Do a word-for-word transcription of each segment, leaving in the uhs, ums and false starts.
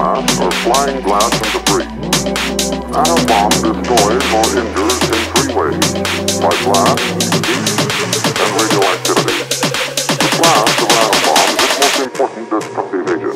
glass or flying glass and debris. Atom bomb destroys or injures in three ways: by blast, heat, and radioactivity. The blast of atom bombs is the most important destructive agent.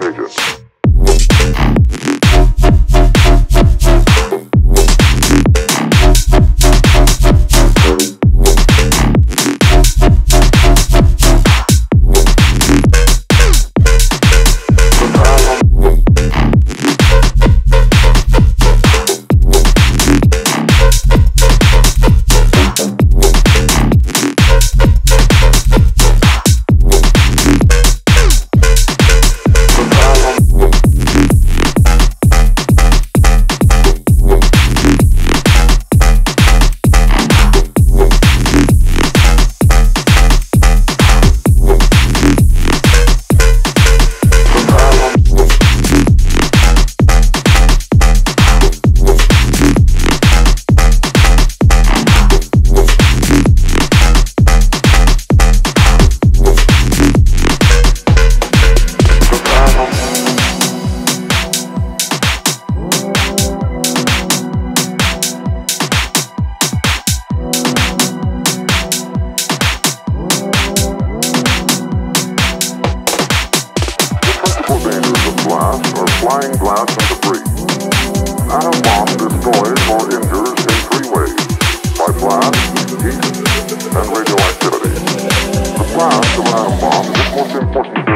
Atom bomb is the most important.